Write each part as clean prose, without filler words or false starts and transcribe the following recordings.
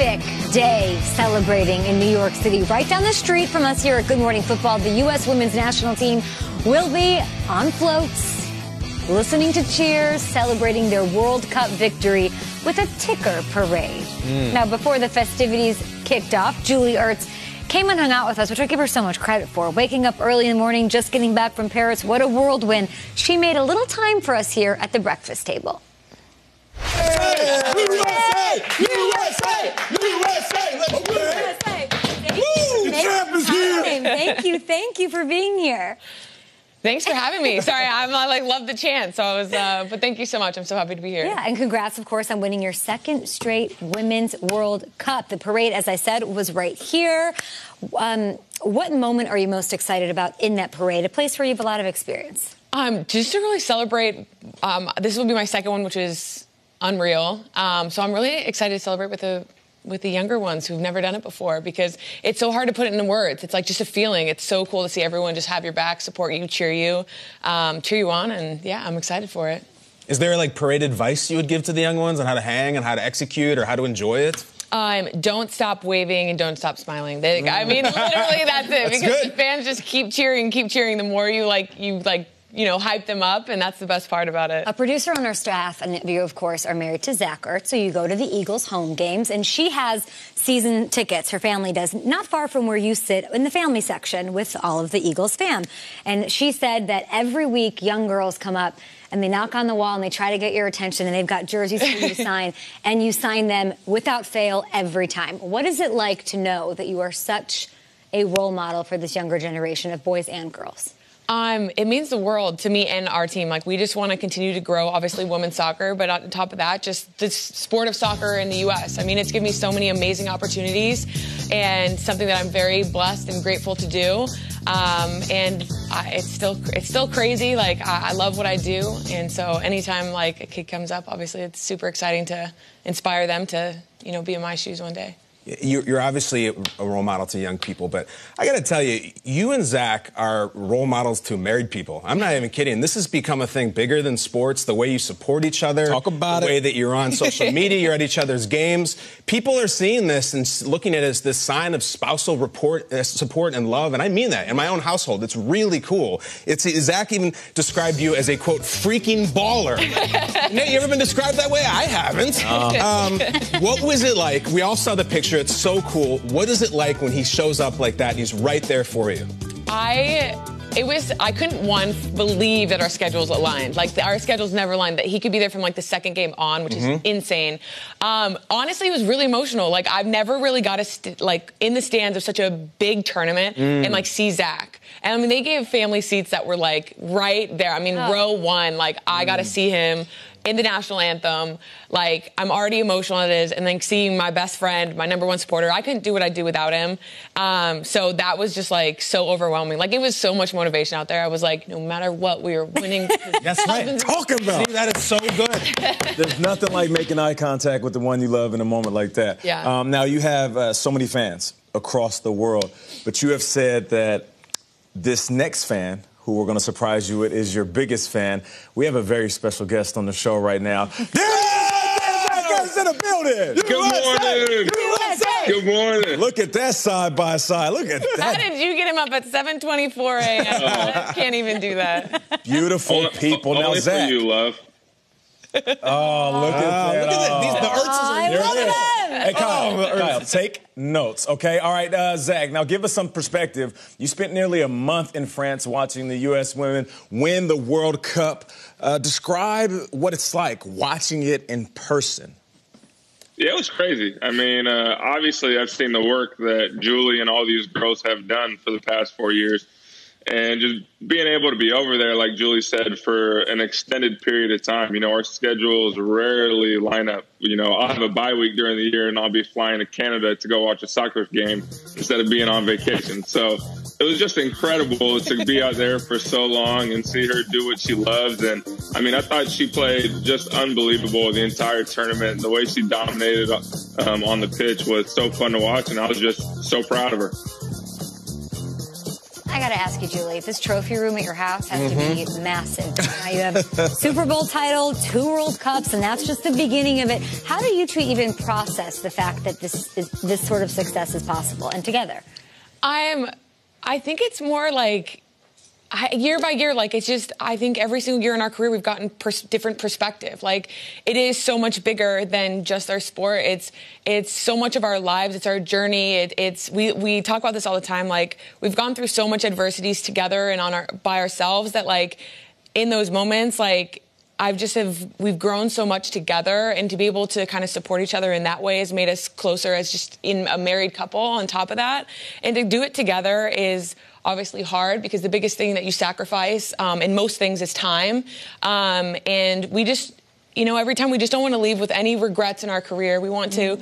epic day celebrating in New York City. Right down the street from us here at Good Morning Football, the U.S. women's national team will be on floats, listening to cheers, celebrating their World Cup victory with a ticker parade. Now, before the festivities kicked off, Julie Ertz came and hung out with us, which I give her so much credit for. Waking up early in the morning, just getting back from Paris, what a whirlwind. She made a little time for us here at the breakfast table. USA! USA! USA! USA! Let's do it! Woo! The champ is here! Thank you for being here. Thanks for having me. Sorry, I love the chant, so I was. But thank you so much. I'm so happy to be here. Yeah, and congrats, of course, on winning your second straight Women's World Cup. The parade, as I said, was right here. What moment are you most excited about in that parade? A place where you have a lot of experience. Just to really celebrate. This will be my second one, which is unreal. So I'm really excited to celebrate with the younger ones who've never done it before, because it's so hard to put it into words. It's like just a feeling. It's so cool to see everyone just have your back, support you, cheer you on, and yeah, I'm excited for it. Is there like parade advice you would give to the young ones on how to hang and how to execute or how to enjoy it? Don't stop waving and don't stop smiling. I mean, literally, that's it. That's because the fans just keep cheering. The more you hype them up, and that's the best part about it. A producer on our staff and you, of course, are married to Zach Ertz, so you go to the Eagles home games, and she has season tickets, her family does, not far from where you sit in the family section with all of the Eagles fam. And she said that every week young girls come up and they knock on the wall and they try to get your attention, and they've got jerseys for you to sign, and you sign them without fail every time. What is it like to know that you are such a role model for this younger generation of boys and girls? It means the world to me and our team. Like, we just want to continue to grow, obviously, women's soccer, but on top of that, just the sport of soccer in the U.S. I mean, it's given me so many amazing opportunities and something that I'm very blessed and grateful to do. It's still crazy. Like, I love what I do. And so anytime, like, a kid comes up, obviously, it's super exciting to inspire them to, you know, be in my shoes one day. You're obviously a role model to young people, but I got to tell you, you and Zach are role models to married people. I'm not even kidding. This has become a thing bigger than sports, the way you support each other. Talk about it. The way that you're on social media, you're at each other's games. People are seeing this and looking at it as this sign of spousal support and love, and I mean that. In my own household, it's really cool. Zach even described you as a, quote, freaking baller. Nate, you ever been described that way? I haven't. What was it like? We all saw the picture. It's so cool. What is it like when he shows up like that and he's right there for you? I couldn't, one, believe that our schedules aligned. Like, our schedules never aligned, that he could be there from, like, the second game on, which is insane. Honestly, it was really emotional. Like, I've never really got, in the stands of such a big tournament and, like, see Zach. And, I mean, they gave family seats that were, like, right there. I mean, row one, like, I got to see him in the national anthem. Like, I'm already emotional as it is, and then seeing my best friend, my number one supporter, I couldn't do what I do without him. So that was just, like, so overwhelming. Like, it was so much motivation out there. I was like, no matter what, we are winning. That's right. Talk about. See, that is so good. There's nothing like making eye contact with the one you love in a moment like that. Yeah. Now, you have so many fans across the world, but you have said that this next fan, who we're going to surprise you with, is your biggest fan. We have a very special guest on the show right now. There's in the building. Good morning. USA. Good morning. Look at that side by side. Look at that. How did you get him up at 7:24 a.m.? I can't even do that. Beautiful people. Now, only Zach. For you, love. Oh, look at that. Look at that. The Ertzes are here. Hey, Kyle, take notes, okay? All right, Zach, now give us some perspective. You spent nearly a month in France watching the U.S. women win the World Cup. Describe what it's like watching it in person. Yeah, it was crazy. I mean, obviously, I've seen the work that Julie and all these girls have done for the past 4 years. And just being able to be over there, like Julie said, for an extended period of time. You know, our schedules rarely line up. You know, I'll have a bye week during the year, and I'll be flying to Canada to go watch a soccer game instead of being on vacation. So it was just incredible to be out there for so long and see her do what she loves. And, I mean, I thought she played just unbelievable the entire tournament. The way she dominated on the pitch was so fun to watch, and I was just so proud of her. I got to ask you, Julie, this trophy room at your house has to be massive. Now you have Super Bowl title, 2 World Cups, and that's just the beginning of it. How do you two even process the fact that this sort of success is possible and together? I think it's more like year by year, like it's just, I think every single year in our career, we've gotten different perspective. Like it is so much bigger than just our sport. It's so much of our lives. It's our journey. We talk about this all the time. Like we've gone through so much adversities together and by ourselves that like in those moments, like we've grown so much together, and to be able to kind of support each other in that way has made us closer as just in a married couple on top of that. And to do it together is obviously hard because the biggest thing that you sacrifice in most things is time. And we just, you know, every time we just don't want to leave with any regrets in our career. We want to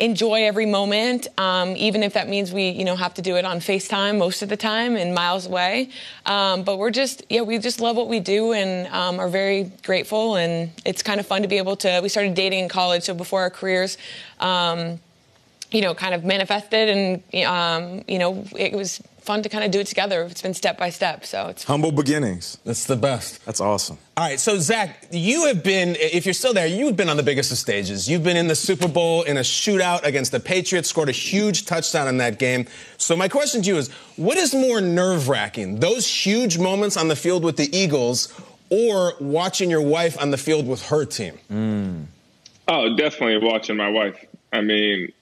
enjoy every moment, even if that means we, you know, have to do it on FaceTime most of the time and miles away. But we're just, yeah, we just love what we do and are very grateful. And it's kind of fun to be able to, we started dating in college, so before our careers, you know, kind of manifested, and, you know, it was fun to kind of do it together. It's been step by step, so it's humble beginnings. That's the best. That's awesome. All right, so Zach, you have been, if you're still there, you've been on the biggest of stages. You've been in the Super Bowl in a shootout against the Patriots, scored a huge touchdown in that game. So my question to you is, what is more nerve-wracking, those huge moments on the field with the Eagles or watching your wife on the field with her team? Oh, definitely watching my wife. I mean,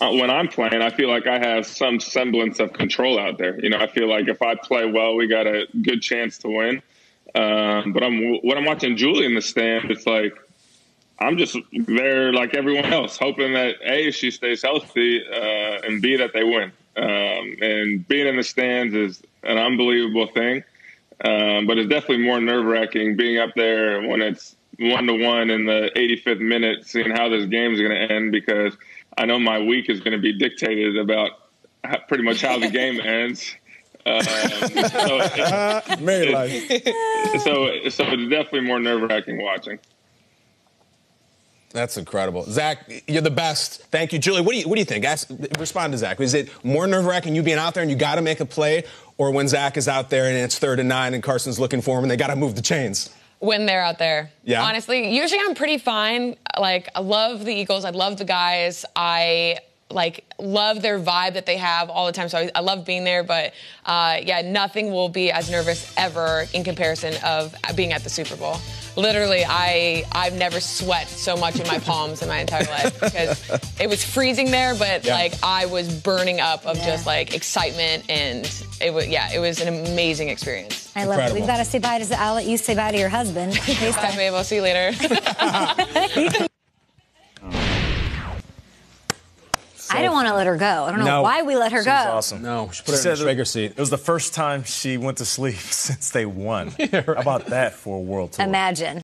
when I'm playing, I feel like I have some semblance of control out there. You know, I feel like if I play well, we got a good chance to win. But when I'm watching Julie in the stand, it's like I'm just there like everyone else, hoping that, A, she stays healthy, and, B, that they win. And being in the stands is an unbelievable thing. But it's definitely more nerve-wracking being up there when it's 1-1 in the 85th minute, seeing how this game is going to end, because – I know my week is going to be dictated about pretty much how the game ends. So it's definitely more nerve-wracking watching. That's incredible. Zach, you're the best. Thank you. Julie, what do you think? Respond to Zach. Is it more nerve-wracking you being out there and you got to make a play, or when Zach is out there and it's 3rd and 9 and Carson's looking for him and they got to move the chains? When they're out there. Yeah. Honestly, usually I'm pretty fine. Like, I love the Eagles. I love the guys. I, like, love their vibe that they have all the time. So I love being there. But, yeah, nothing will be as nervous ever in comparison of being at the Super Bowl. Literally, I've never sweat so much in my palms in my entire life, because it was freezing there, but, like, I was burning up of just, like, excitement, and it was, yeah, it was an amazing experience. I love it. We've got to say bye to I'll let you say bye to your husband. Bye, babe. I'll see you later. I don't want to let her go. I don't know why we let her go. She's awesome. No, she put her in the Schrager seat. It was the first time she went to sleep since they won. How about that for a world tour? Imagine.